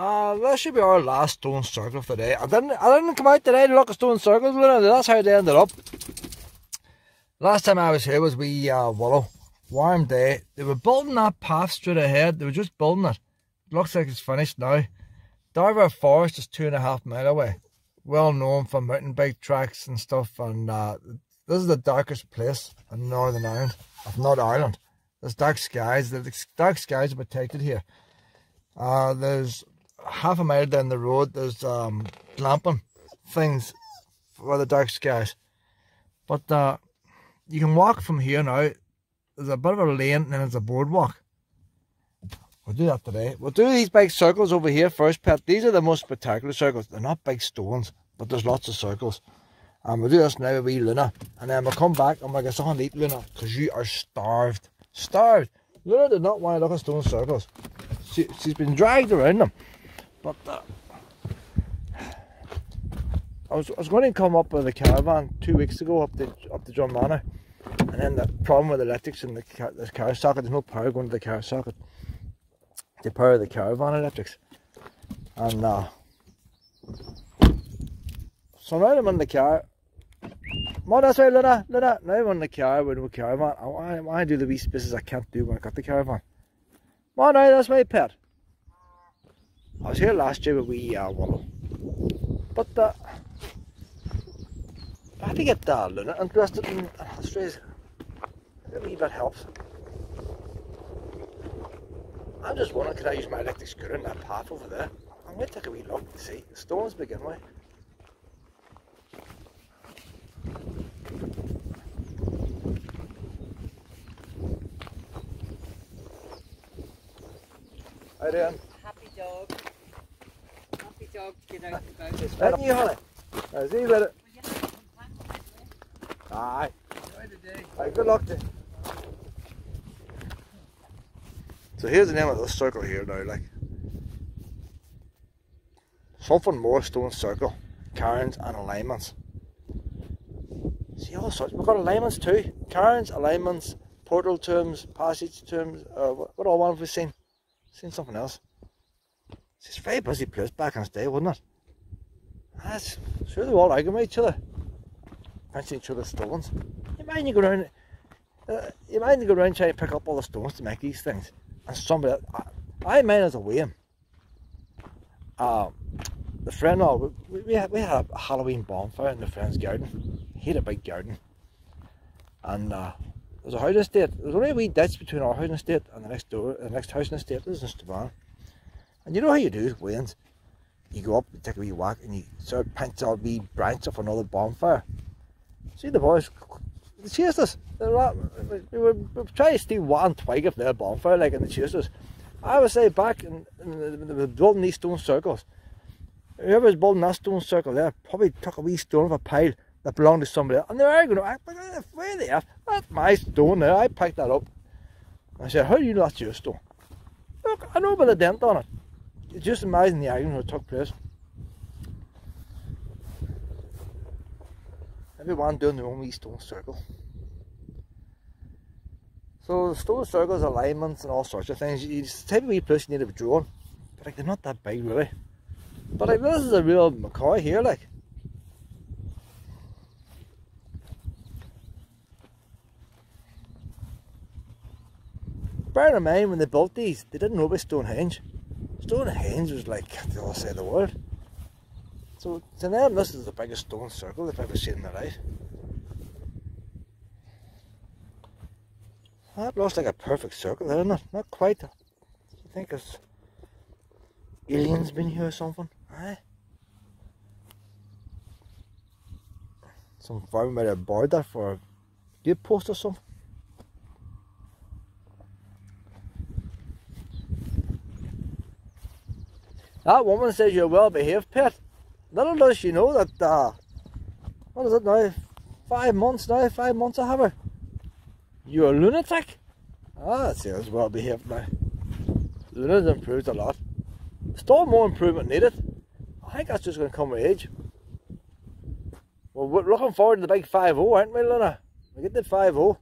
That should be our last stone circle for the day. I didn't come out today to look at stone circles, Luna. That's how they ended up. Last time I was here was wee Willow. Warm day. They were building that path straight ahead. They were just building it. Looks like it's finished now. Darver Forest is 2.5 miles away. Well known for mountain bike tracks and stuff. And this is the darkest place in Northern Ireland, if not Ireland. There's dark skies. The dark skies are protected here. There's half a mile down the road. There's glamping things for the dark skies. But you can walk from here now. There's a bit of a lane and then there's a boardwalk. We'll do that today. We'll do these big circles over here first, Pet. These are the most spectacular circles. They're not big stones, but there's lots of circles. And we'll do this now with wee Luna. And then we'll come back and we'll get something to eat, Luna, because you are starved. Starved! Luna did not want to look at stone circles. She's been dragged around them. But I was going to come up with a caravan 2 weeks ago up to John Manor. And then the problem with electrics in the car socket, there's no power going to the car socket. They power the caravan electrics. And so now I'm in the car. Oh, that's right, Luna. Now I'm in the car with no caravan. I want to do the wee spaces I can't do when I got the caravan. Oh, no, that's my pet. I was here last year with wee Willow. But I had to get Luna interested in strays. A wee bit helps. I'm just wondering, could I use my electric scooter in that path over there? I'm going to take a wee look to see. The stones begin with. Hi, Dan. Happy dog to get out and about. Thank you, honey. Now, see you later. Aye. Aye, good luck to you. So here's the name of this circle here now, like. Something more stone circle. Cairns and alignments. See all sorts. We've got alignments too. Cairns, alignments, portal tombs, passage tombs. What all one have we seen? Seen something else. It's a very busy place back in the day, wasn't it? That's sure they were all arguing with each other. Fancy each other's stones. You mind you go round trying to pick up all the stones to make these things. And somebody else, I mine as a Wayne. The friend, we had a Halloween bonfire in the friend's garden. He had a big garden. And there's a housing estate. There's only a wee ditch between our housing estate and the next housing estate. This is in Stavana. And you know how you do with Wayne's? You go up, you take a wee whack, and you sort of pinch out a wee branch off another bonfire. See the boys. They chased us. We were trying to steal one twig of their bonfire, like, and they chased us. I would say back in they were building these stone circles. Whoever was building that stone circle there probably took a wee stone of a pile that belonged to somebody else. And they were going to act like, where the F? That's my stone there. I picked that up. I said, how do you know that's your stone? Look, I know about the dent on it. It's just amazing the argument that took place. Everyone doing their own wee stone circle. So stone circles, alignments and all sorts of things. It's the type of wee place you need to draw. But like, they're not that big really. But like, this is a real macaw here, like. Bear in mind when they built these, they didn't know about Stonehenge. Stonehenge was like the other side of the world. So to them, this is the biggest stone circle they've ever seen in their life. That looks like a perfect circle, doesn't it? Not quite. You think it's aliens been here or something? Aye. Some farmer might have borrowed that for a gate post or something. That woman says you're well behaved, Pet. Little does she know that, what is it now, 5 months now, 5 months I have her. You're a lunatic? Ah, that sounds well behaved now. Luna's improved a lot. Still more improvement needed. I think that's just going to come with age. Well, we're looking forward to the big 5-0, aren't we, Luna? We get the 5-0.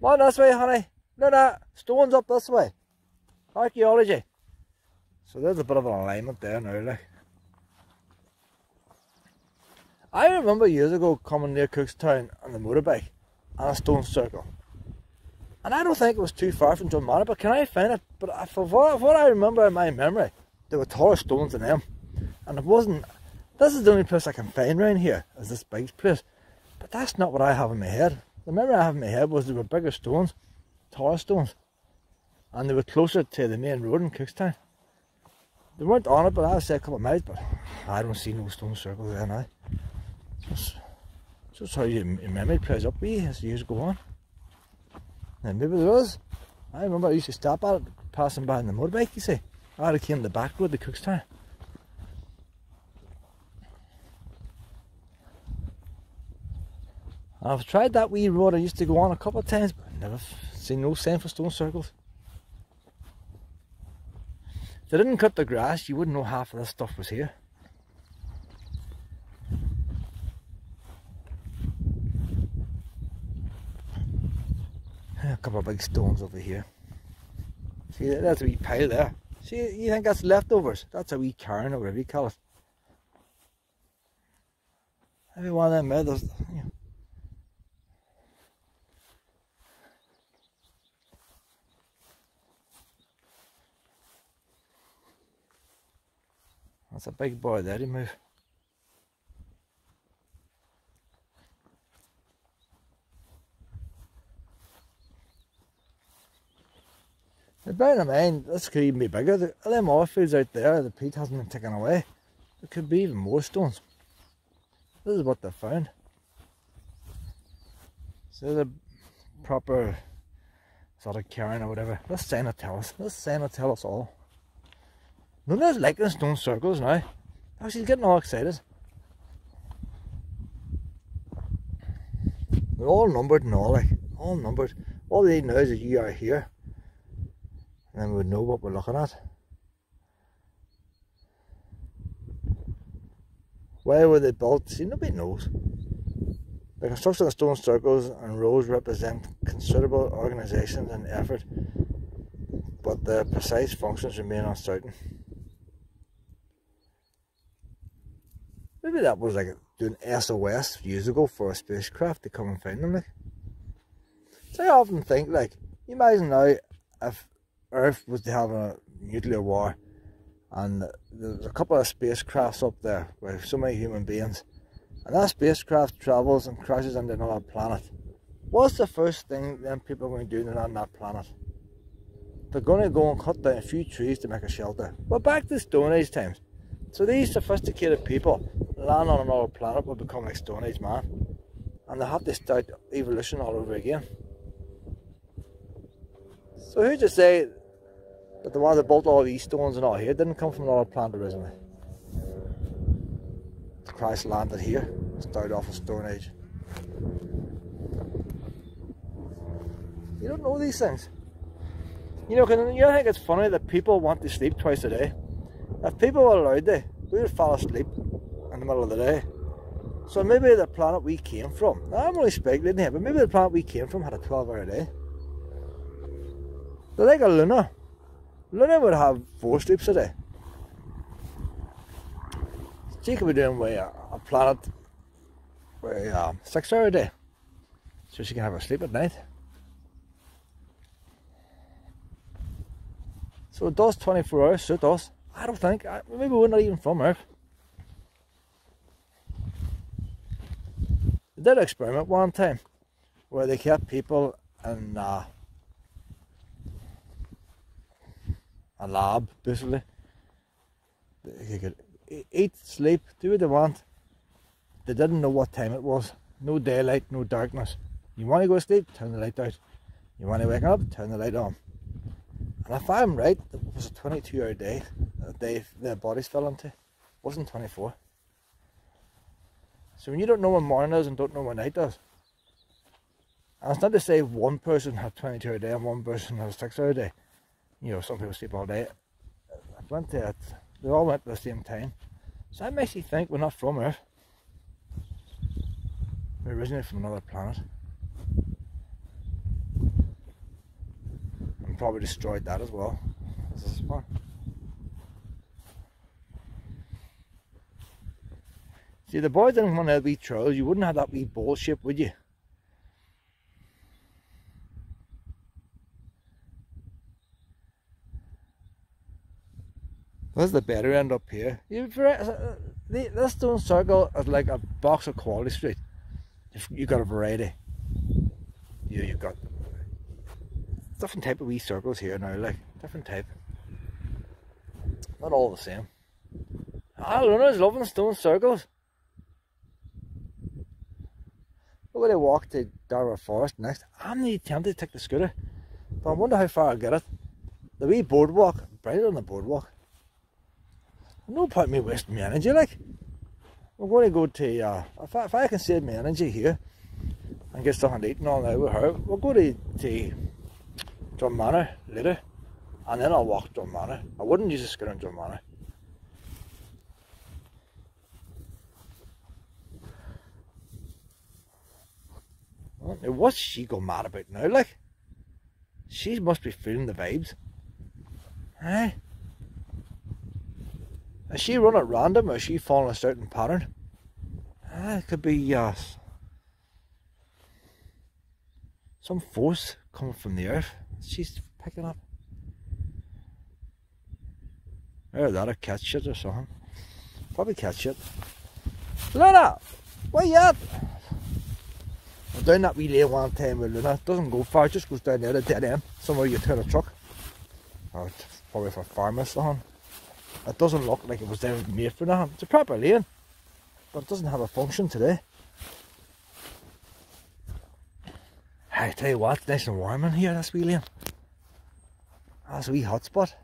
Come on this way, honey. Luna, stones up this way. Archaeology. So there's a bit of an alignment there now, like. I remember years ago coming near Cookstown on the motorbike on a stone circle. And I don't think it was too far from John Manor, but can I find it? But for what I remember in my memory, there were taller stones than them. And it wasn't, this is the only place I can find around here, is this bike's place. But that's not what I have in my head. The memory I have in my head was there were bigger stones, taller stones. And they were closer to the main road in Cookstown. They weren't on it, but I would say a couple of miles, but I don't see no stone circles there now. So it's how your memory plays up with you as the years go on. And maybe there was. I remember I used to stop at it, passing by on the motorbike, you see. I had came the back road to Cookstown. I've tried that wee road I used to go on a couple of times, but I've never seen no sign for stone circles. If they didn't cut the grass, you wouldn't know half of this stuff was here. A couple of big stones over here. See, that's a wee pile there. See, you think that's leftovers? That's a wee cairn or whatever you call it. Every one of them there, there's, you know. That's a big boy there, he moved. Bear in mind, this could even be bigger. Them oil fields out there, the peat hasn't been taken away. There could be even more stones. This is what they found. So the proper sort of cairn or whatever. This sign will tell us. This sign will tell us all. Luna's liking stone circles now. Oh, she's getting all excited. They're all numbered and all, like. All numbered. All they know is that you are here. And then we would know what we're looking at. Why were they built? See, nobody knows. The construction of stone circles and rows represent considerable organisation and effort, but their precise functions remain uncertain. Maybe that was like doing SOS years ago for a spacecraft to come and find them. Like. So I often think, like, you imagine now if Earth was to have a nuclear war, and there's a couple of spacecrafts up there with so many human beings, and that spacecraft travels and crashes into another planet. What's the first thing then people are going to do when they're on that planet? They're going to go and cut down a few trees to make a shelter. Well, back to Stone Age times. So these sophisticated people land on another planet will become like Stone Age man, and they have to start evolution all over again. So who'd you say that the one that built all these stones and all here didn't come from another planet originally? Christ landed here, started off a Stone Age. You don't know these things. You know, because you think it's funny that people want to sleep twice a day. If people were allowed to, we would fall asleep in the middle of the day. So maybe the planet we came from, now I'm only speculating here, but maybe the planet we came from had a 12-hour day. They're like a Luna. Luna would have 4 sleeps a day. She could be doing way a planet way 6 hours a day. So she can have her sleep at night. So it does 24 hours, so it does. I don't think, maybe we're not even from Earth. They did an experiment one time where they kept people in a lab, basically. They could eat, sleep, do what they want. They didn't know what time it was. No daylight, no darkness. You want to go to sleep? Turn the light out. You want to wake up? Turn the light on. And if I'm right, it was a 22-hour day that their bodies fell into. It wasn't 24. So when you don't know when morning is and don't know when night is, and it's not to say one person had a 22-hour day and one person had a 6-hour day. You know, some people sleep all day. I went to it. They all went at the same time. So that makes you think we're not from Earth. We originate from another planet. And probably destroyed that as well. This is fun. See, the boys didn't want to wee trails. You wouldn't have that wee ball shape, would you? There's the better end up here. This stone circle is like a box of quality street. You've got a variety. You've got different type of wee circles here now, like different type. Not all the same. Ah, Luna's loving stone circles. We're going to walk to Darver Forest next. I'm really tempted to take the scooter, but I wonder how far I'll get it. The wee boardwalk, bright on the boardwalk. No point in me wasting my energy, like. We're going to go to, if I can save my energy here and get something to eat and all that with her, we'll go to John Manor later, and then I'll walk John Manor. I wouldn't use a scooter in John Manor. Well, now what's she going mad about now, like? She must be feeling the vibes. Eh? Is she run at random, or is she following a certain pattern? It could be some force coming from the earth she's picking up. Or that, or cat shit or something. Probably cat shit. Luna! Where you at? I'm down that wee lane one time with Luna. It doesn't go far, it just goes down there to the dead end. Somewhere you turn a truck. Or probably for farmers or something. It doesn't look like it was there made for nothing. It's a proper lane, but it doesn't have a function today. I tell you what, it's nice and warm in here, this wee lane. That's a wee hot spot.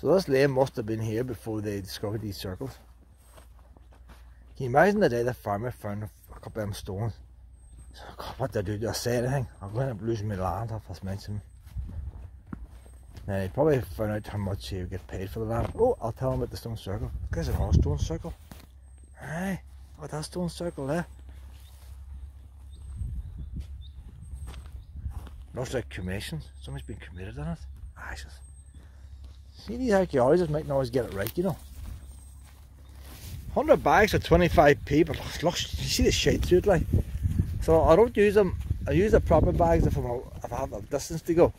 So this lane must have been here before they discovered these circles. Can you imagine the day the farmer found a couple of them stones? So, God, what did I do? Did I say anything? I'm going to lose my land if I mention. Now, he probably found out how much he would get paid for the land. Oh, I'll tell him about the stone circle. There's another stone circle. Aye, oh, that stone circle there. Looks like cremations. Somebody's been cremated in it. Ashes. See, these archaeologists mightn't always get it right, you know. 100 bags for 25p, but look, you see the shade through it, like. So I don't use them. I use the proper bags if I have a distance to go.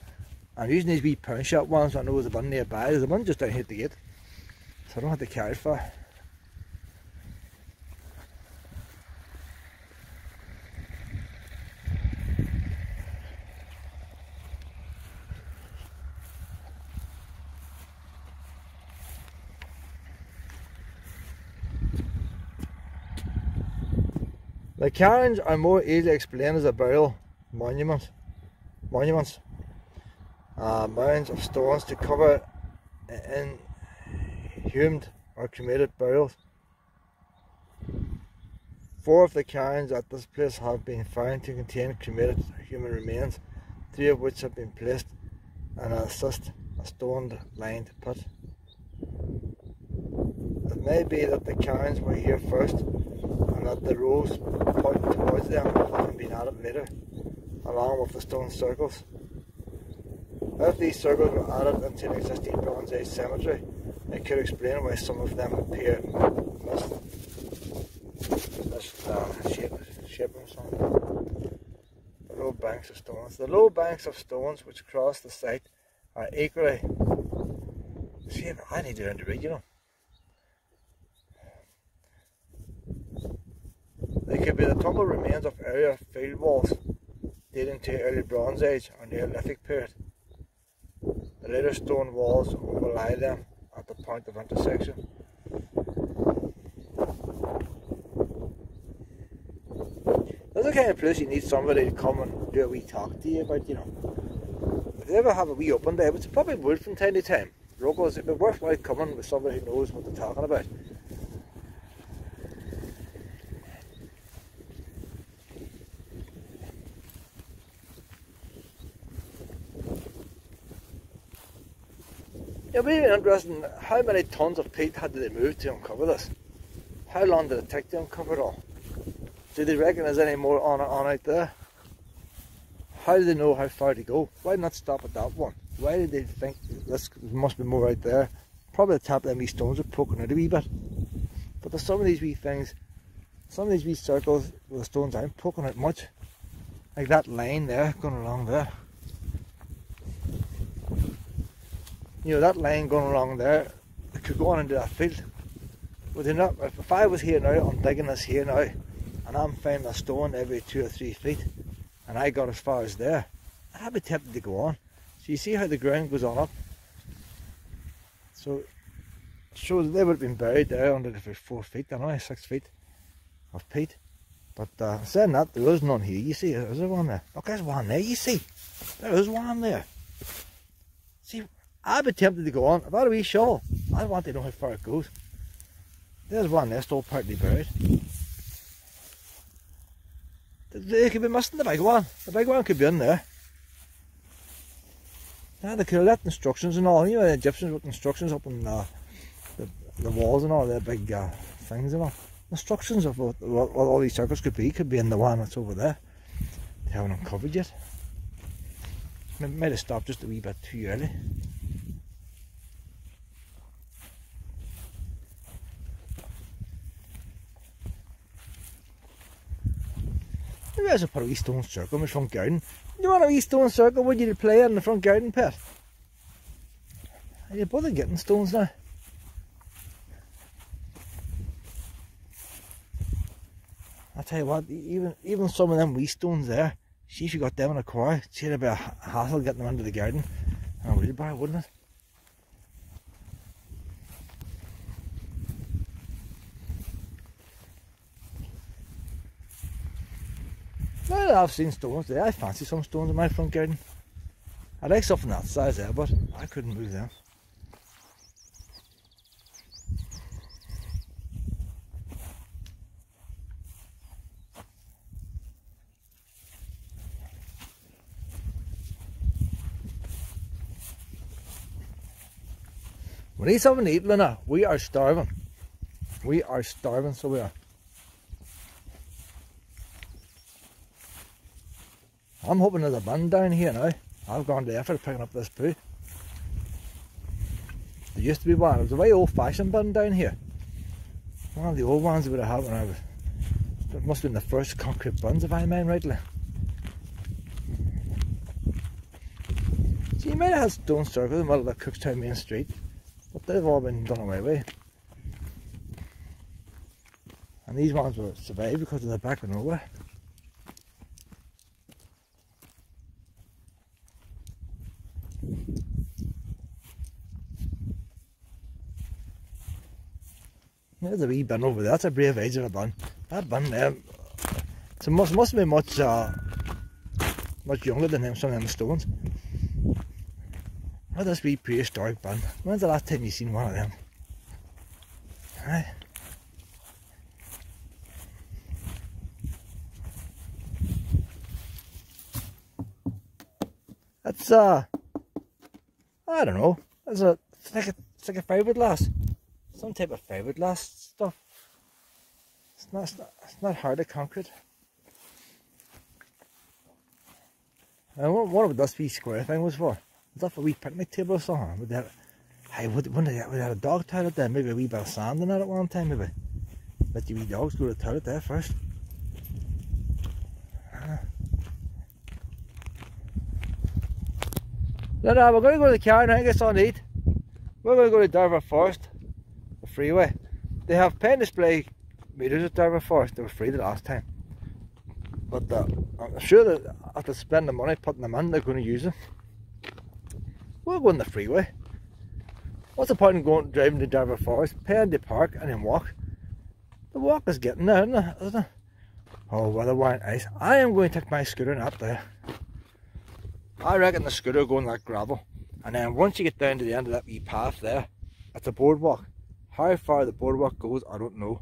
I'm using these wee pound shop ones. I know there's a one nearby. There's a one just down here at the gate, so I don't have to carry it far. The cairns are more easily explained as a burial monument. Monuments. Mounds of stones to cover inhumed or cremated burials. 4 of the cairns at this place have been found to contain cremated human remains, 3 of which have been placed in a stone-lined pit. It may be that the cairns were here first, and that the rows pointing towards them have been added later, along with the stone circles. If these circles were added into an existing Bronze Age cemetery, it could explain why some of them appear in this shape or something. The low banks of stones. The low banks of stones which cross the site are equally... See, I need to learn to read, you know. They could be the tumbled remains of area field walls dating to early Bronze Age or Neolithic period. The later stone walls overlie them at the point of intersection. That's the kind of place you need somebody to come and do a wee talk to you about, you know. If they ever have a wee open day, which probably would from time to time, locals, it'd be worthwhile coming with somebody who knows what they're talking about. It'll be interesting how many tons of peat had they moved to uncover this? How long did it take to uncover it all? Do they reckon there's any more on out there? How do they know how far to go? Why not stop at that one? Why did they think this must be more out there Probably the top of them wee stones are poking out a wee bit. But there's some of these wee things, some of these wee circles where the stones aren't poking out much. Like that line there, going along there. You know, that line going along there, it could go on into that field. But they're not. If I was here now, I'm digging this here now, and I'm finding a stone every 2 or 3 feet, and I got as far as there, I'd be tempted to go on. So you see how the ground goes on up. So it shows they would have been buried there under the 4 feet, I know, 6 feet of peat. But saying that, there is none here. You see, there's one there. Look, there's one there, you see. There is one there. See, I'd be tempted to go on. I've had a wee shovel. I want to know how far it goes. There's one there, still partly buried. They could be missing the big one. The big one could be in there. Yeah, they could have left instructions and all. You know, the Egyptians with instructions up on the walls and all, their big things and all. Instructions of what all these circles could be in the one that's over there. They haven't uncovered yet. They might have stopped just a wee bit too early. Maybe I should put a wee stone circle in my front garden. You want a wee stone circle, would you play in the front garden pit? Are you bothered getting stones now? I tell you what, even some of them wee stones there, see if you got them in a quarry, see it'd be a hassle getting them into the garden in a wheelbarrow, wouldn't it? Now that I've seen stones there, I fancy some stones in my front garden. I like something that size there, but I couldn't move them. We need something to eat, Luna. We are starving. We are starving, so we are. I'm hoping there's a bin down here now. I've gone to the effort of picking up this poo. There used to be one. It was a very old-fashioned bin down here. One of the old ones I would have had when I was... It must have been the first concrete bins, if I mind rightly. So you might have had stone circles in the middle of the Cookstown main street. But they've all been done away with. And these ones will survive because they're back and over. There's a wee bin over there, that's a brave edge of a bin. That bin there, it must be much, much younger than them, some of them stones. Look at this wee prehistoric bin. When's the last time you've seen one of them? Right. That's I don't know. That's a it's like a fiberglass. Some type of fiberglass stuff. It's not hard to concrete. And what would this wee square thing was for? Is that for a wee picnic table or something? Would they have, hey, would they have a dog toilet there? Maybe a wee bit of sand in that at one time, maybe. Let your wee dogs go to the toilet there first. No, no, we're going to go to the car now and get something to eat. We're going to go to Darver Forest, the freeway. They have pen display meters at Darver Forest. They were free the last time. But I'm sure that after spending money putting them in, they're going to use them. We'll go on the freeway. What's the point in going driving to Darver Forest, paying to park and then walk? The walk is getting there, isn't it? Oh, weather wine ice. I am going to take my scooter up there. I reckon the scooter will go on that gravel. And then once you get down to the end of that wee path there, it's a boardwalk. How far the boardwalk goes, I don't know.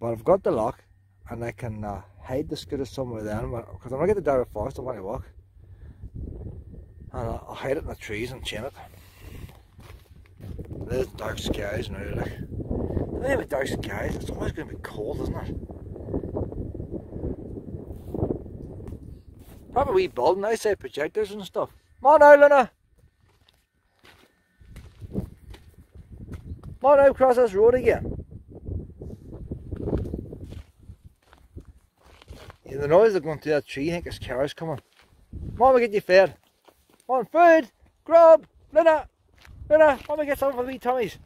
But I've got the lock and I can hide the scooter somewhere there. Because when I get to Darver Forest, I want to walk. And I'll hide it in the trees and chain it. There's dark skies now, like. Anyway, with dark skies, it's always going to be cold, isn't it? Probably wee building, I say projectors and stuff. Come on now, Luna! Monocrossers road again. Hear the noise, they're going through that tree, I think his car's coming. Mama, get you fed. On food, grub, Luna, Luna, Mama, get something for the wee tummies.